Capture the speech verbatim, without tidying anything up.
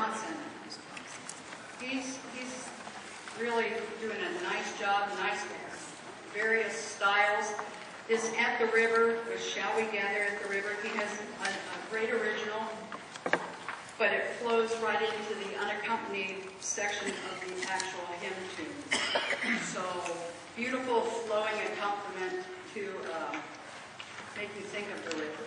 Johnson. He's, he's really doing a nice job, nice various styles. This At the River, or Shall We Gather at the River, he has a, a great original, but it flows right into the unaccompanied section of the actual hymn tune. So beautiful, flowing accompaniment to uh, make you think of the river.